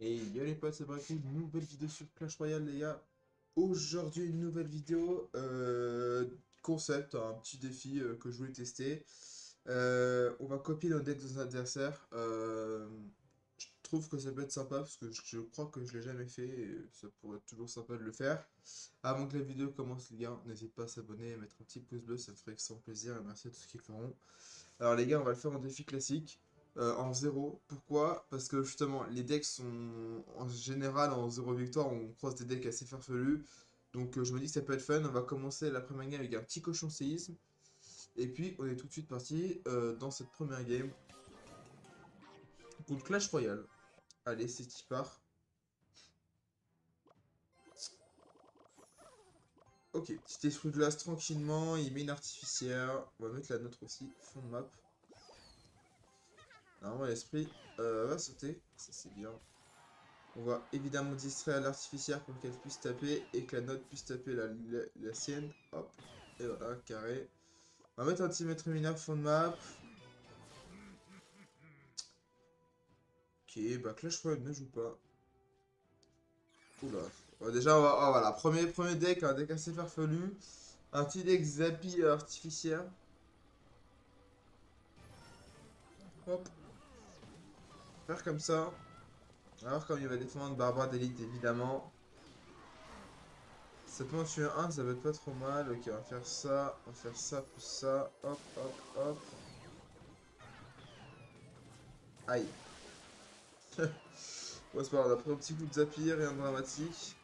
Et yo les potes, c'est Brekwu, nouvelle vidéo sur Clash Royale les gars. Aujourd'hui une nouvelle vidéo concept, un petit défi que je voulais tester. On va copier le deck de son adversaire. Je trouve que ça peut être sympa parce que je crois que je l'ai jamais fait et ça pourrait être toujours sympa de le faire. Avant que la vidéo commence les gars, n'hésite pas à s'abonner et mettre un petit pouce bleu, ça me ferait extrêmement plaisir et merci à tous ceux qui le feront. Alors les gars, on va le faire en défi classique. En 0, pourquoi? Parce que justement les decks sont en général en 0 victoire, on croise des decks assez farfelus. Donc je me dis que ça peut être fun, on va commencer la première game avec un petit cochon séisme. Et puis on est tout de suite parti dans cette première game contre Clash Royale. Allez c'est qui part. Ok, petit esprit de glace tranquillement, il met une artificière. On va mettre la nôtre aussi, fond de map. Normalement l'esprit va sauter, ça c'est bien. On va évidemment distraire l'artificière pour qu'elle puisse taper et que la note puisse taper la sienne. Hop, et voilà, carré. On va mettre un petit maître mineur fond de map. Ok, bah Clash Royale ne joue pas. Oula. Bon, déjà, on va... voilà, premier deck, un deck assez farfelu. Un petit deck zappy artificière. Hop. Faire comme ça. Alors comme il va défendre Barbare d'élite évidemment. Ça peut en tuer un, ça va être pas trop mal. Ok, on va faire ça plus ça. Hop hop hop. Aïe. Bon c'est pas grave, on a pris un petit coup de zapier, rien de dramatique.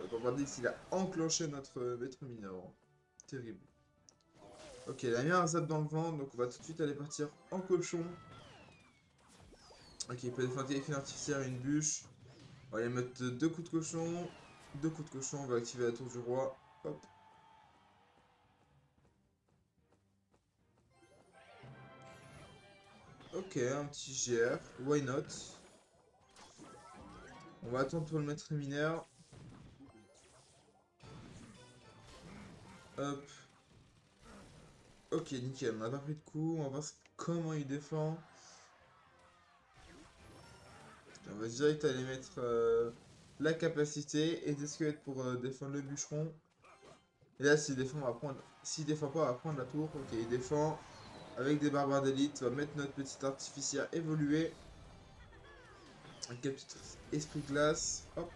Le Barbare d'élite il a enclenché notre maître mineur. Terrible. Ok, il a mis un zap dans le vent, donc on va tout de suite aller partir en cochon. Ok, il peut défendre avec une artificière et une bûche. On va aller mettre deux coups de cochon. Deux coups de cochon, on va activer la tour du roi. Hop. Ok, un petit GR. Why not? On va attendre pour le maître mineur. Hop. Ok, nickel, on n'a pas pris de coup, on va voir comment il défend. On va direct aller mettre la capacité et des squelettes pour défendre le bûcheron. Et là, s'il défend, on va prendre... s'il défend pas, on va prendre la tour. Ok, il défend avec des barbares d'élite. On va mettre notre petite artificière évoluée. Avec un petit esprit de glace. Hop.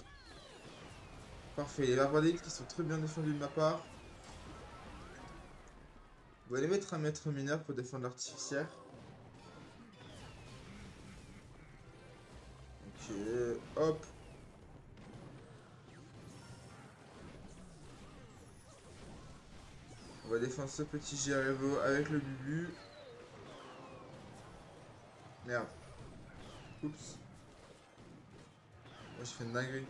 Parfait, les barbares d'élite qui sont très bien défendus de ma part. On va aller mettre un maître mineur pour défendre l'artificière. Ok, hop. On va défendre ce petit Gérevo avec le bubu. Merde. Oups. Moi je fais une dinguerie.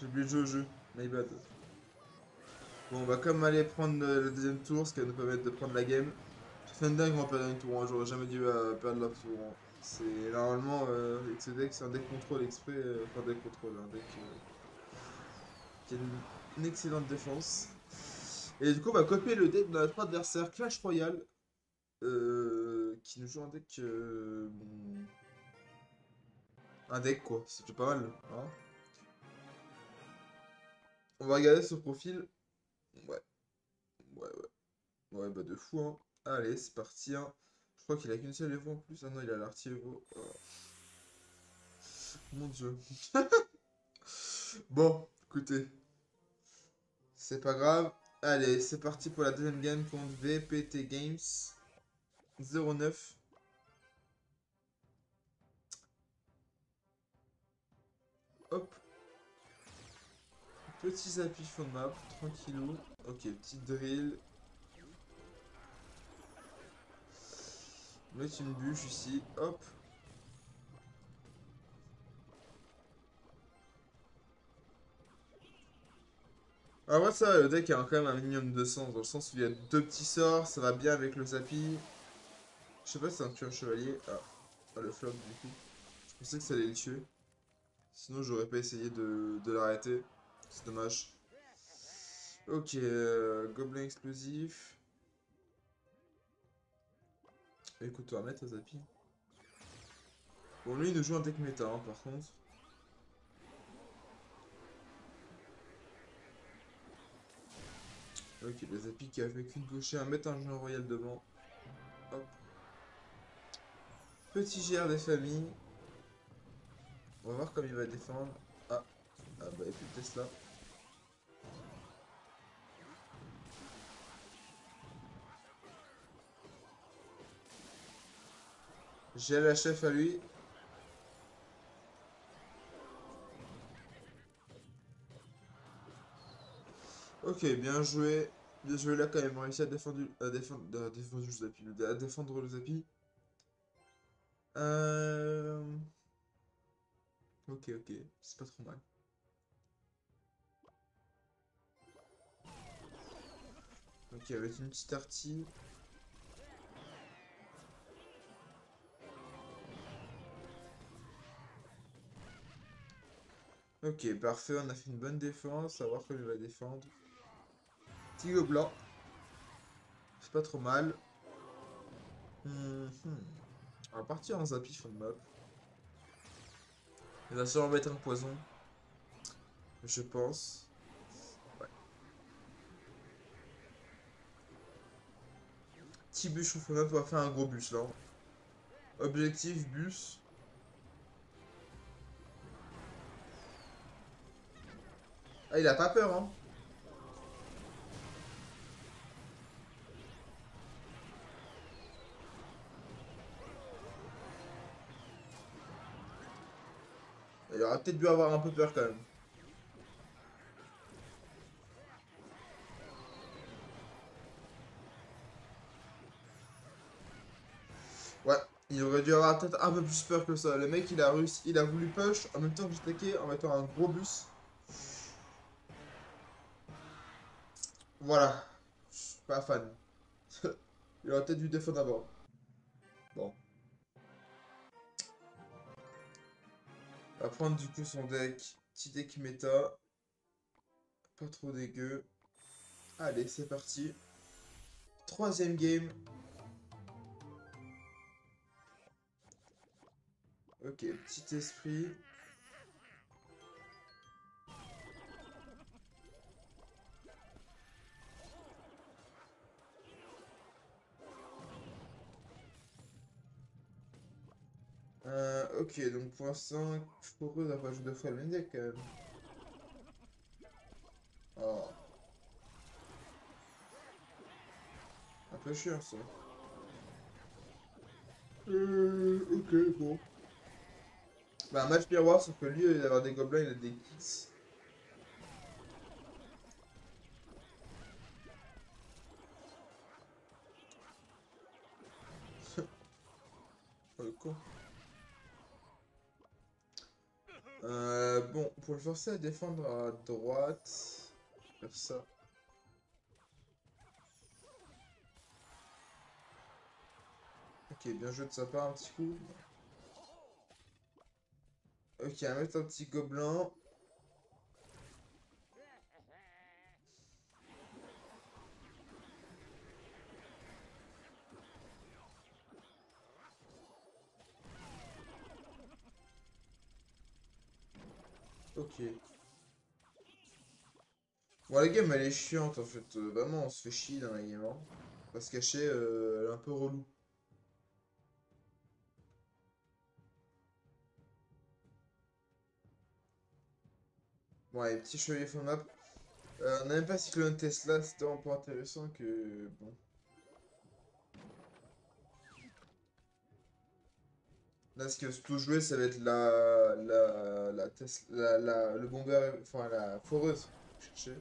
J'ai oublié de jouer au jeu. My bad. Bon, on va comme aller prendre le deuxième tour, ce qui va nous permettre de prendre la game. J'ai fait une dingue en perdant une tour, hein. J'aurais jamais dû perdre la tour. Hein. C'est normalement, avec ce deck, c'est un deck contrôle exprès, enfin deck contrôle, un deck qui a une excellente défense. Et du coup, on va copier le deck de notre adversaire Clash Royale, qui nous joue un deck... un deck quoi, c'est plutôt pas mal. Hein. On va regarder ce profil. Ouais, bah de fou, hein. Allez, c'est parti, hein. Je crois qu'il a qu'une seule évo en plus. Ah non, il a l'arti évo. Oh. Mon dieu. Bon, écoutez. C'est pas grave. Allez, c'est parti pour la deuxième game contre VPT Games. 09. Hop. Petit zappy fond de map, tranquillou. Ok, petit drill. Mettre une bûche ici, hop. Alors ouais, ça, le deck a quand même un minimum de sens, dans le sens où il y a deux petits sorts, ça va bien avec le zappy. Je sais pas si c'est un tueur chevalier. Ah, le flop du coup. Je pensais que ça allait le tuer. Sinon j'aurais pas essayé de l'arrêter. C'est dommage. Ok, gobelin explosif. Écoute, on va mettre un zappy. Bon, lui, il nous joue un deck méta, hein, par contre. Ok, les apis qui a fait qu'une touchée à mettre un géant royal devant. Hop. Petit GR des familles. On va voir comme il va défendre. Ah, ah bah, et puis le Tesla. J'ai la chef à lui. Ok, bien joué. Bien joué là quand même. Réussi à défendre, à défendre le Zapi. Ok, ok. C'est pas trop mal. Ok, avec une petite artie. Ok, parfait, on a fait une bonne défense, à voir comment il va défendre. Petit gobelin. C'est pas trop mal. On va partir en Zapi fond de map. Il va sûrement mettre un poison. Je pense. Ouais. Petit bûche fond de map, on va faire un gros bûche là. Objectif, bûche. Ah, il a pas peur, hein. Il aurait peut-être dû avoir un peu peur quand même. Ouais, il aurait dû avoir peut-être un peu plus peur que ça. Le mec, il a voulu push en même temps que j'attaquais en mettant un gros bus. Voilà, je suis pas fan. Il aurait peut-être dû défaut d'abord. Bon. On va prendre du coup son deck. Petit deck méta. Pas trop dégueu. Allez, c'est parti. Troisième game. Ok, petit esprit. Ok, donc pour l'instant, je propose d'avoir joué deux fois le même deck quand même. Oh. Un peu chiant ça. Ok, bon. Bah, un match miroir, sauf que lui, au lieu d'avoir des gobelins, il a des kits. Oh le con. Bon, pour le forcer à défendre à droite, faire ça. Ok, bien joué de sa part, un petit coup. Ok, à mettre un petit gobelin. Ok. Bon, la game elle est chiante en fait. Vraiment, on se fait chier dans la game. Hein. On va se cacher, elle est un peu relou. Bon, les petits chevaliers fond de map. On n'a même pas cyclone Tesla, c'était un peu intéressant que. Bon. Là, ce qui va surtout jouer, ça va être le bomber, enfin la foreuse. Chercher.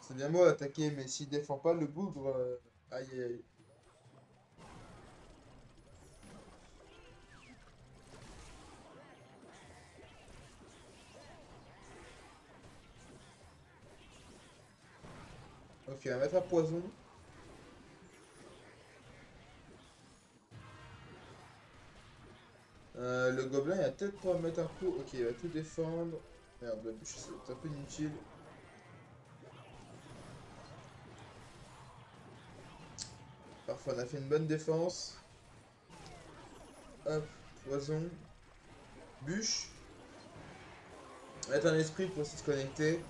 C'est bien moi attaquer, mais s'il défend pas le bougre, aïe aïe aïe. Ok, on va mettre un poison. Le gobelin, il a peut-être pour mettre un coup. Ok, il va tout défendre. Merde, la bûche c'est un peu inutile. Parfois on a fait une bonne défense. Hop, poison. Bûche. Mettre un esprit pour essayer de connecter.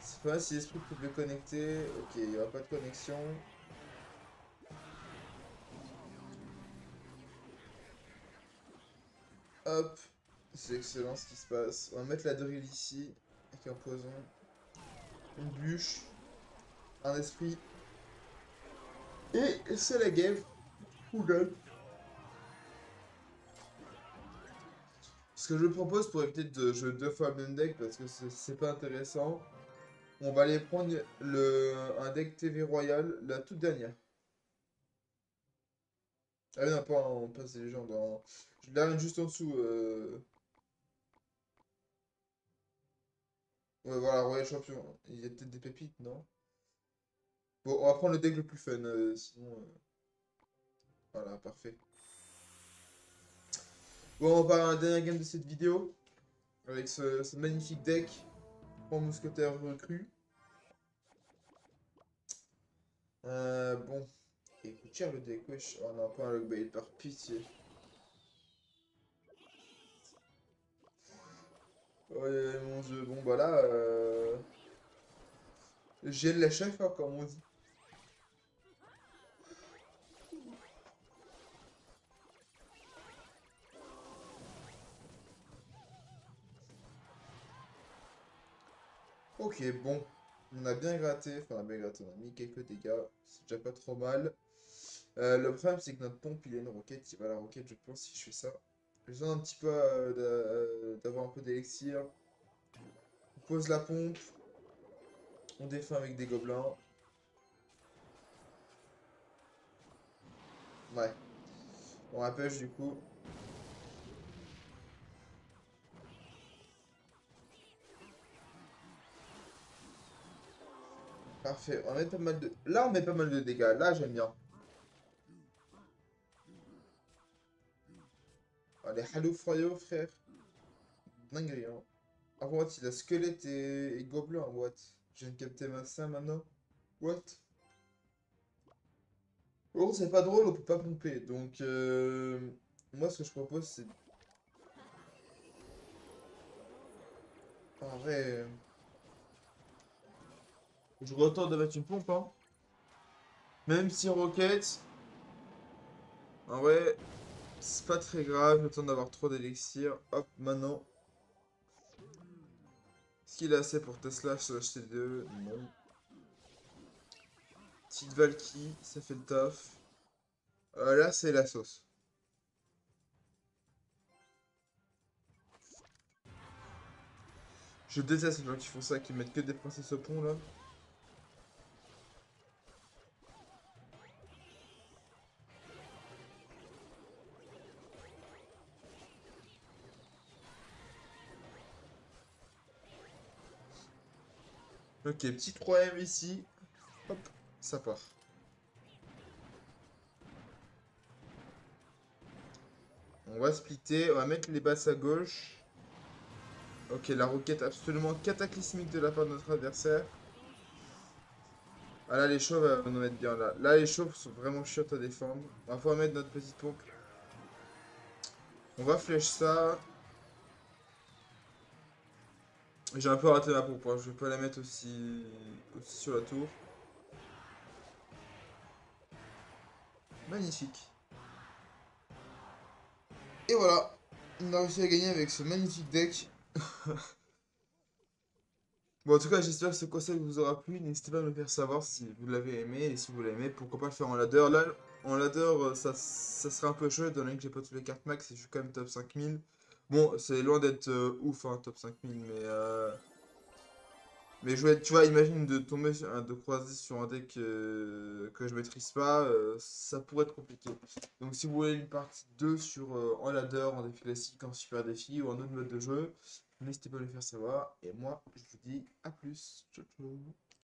C'est pas si l'esprit peut le connecter. Ok, il n'y aura pas de connexion. Hop, c'est excellent ce qui se passe. On va mettre la drill ici, avec un poison. Une bûche. Un esprit. Et c'est la game. Cool. Ce que je propose pour éviter de jouer deux fois le même deck parce que c'est pas intéressant, on va aller prendre un deck TV Royal, la toute dernière. Ah non, pas on passe les légendes. Hein. Je l'ai juste en dessous. Ouais, voilà, Royal Champion. Il y a peut-être des pépites, non? Bon, on va prendre le deck le plus fun, sinon... Voilà, parfait. Bon, on part à la dernière game de cette vidéo. Avec ce magnifique deck. 3 mousquetaires recrues. Bon. Il coûte cher le deck, wesh. Oh non, pas un lockbait, par pitié. Ouais, mon dieu. Bon, bah là... J'ai la chef, hein, comme on dit. Ok, bon. On a bien gratté. Enfin, on a bien gratté. On a mis quelques dégâts. C'est déjà pas trop mal. Le problème, c'est que notre pompe, il a une roquette. Il va à la roquette, je pense, si je fais ça. J'ai besoin un petit peu d'avoir un peu d'élixir. On pose la pompe. On défend avec des gobelins. Ouais. On rappelle du coup. Parfait. On met pas mal de... Là, on met pas mal de dégâts. Là, j'aime bien. Allez, Halo Froyo, frère. Dinguerie, hein. Ah, what? Il a squelette et gobelins, what? Je viens de capter ma ça maintenant. What? Oh, c'est pas drôle, on peut pas pomper. Donc, moi, ce que je propose, c'est... En vrai... Je retente de mettre une pompe, hein. Même si roquette... En vrai, c'est pas très grave, le temps d'avoir trop d'élixir. Hop, maintenant... Est-ce qu'il a assez pour Tesla sur HT2? Non. Petite Valkyrie, ça fait le taf. Là, c'est la sauce. Je déteste les gens qui font ça, qui mettent que des princesses au pont, là. Ok, petit 3M ici. Hop, ça part. On va splitter. On va mettre les basses à gauche. Ok, la roquette absolument cataclysmique de la part de notre adversaire. Ah là, les chauves, on en met bien là. Là, les chauves sont vraiment chiottes à défendre. On va pouvoir mettre notre petite pompe. On va flèche ça. J'ai un peu raté ma pompe, hein. Je vais pas la mettre aussi sur la tour. Magnifique. Et voilà, on a réussi à gagner avec ce magnifique deck. Bon, en tout cas, j'espère que ce conseil vous aura plu. N'hésitez pas à me faire savoir si vous l'avez aimé. Et si vous l'aimez, pourquoi pas le faire en ladder. Là, en ladder, ça serait un peu chaud, étant donné que j'ai pas toutes les cartes max et je suis quand même top 5000. Bon, c'est loin d'être ouf, hein, top 5000, mais je vais, tu vois, imagine de tomber, de croiser sur un deck que je maîtrise pas, ça pourrait être compliqué. Donc si vous voulez une partie 2 sur en ladder, en défi classique, en super défi ou en autre mode de jeu, n'hésitez pas à le faire savoir. Et moi, je vous dis à plus. Ciao, ciao.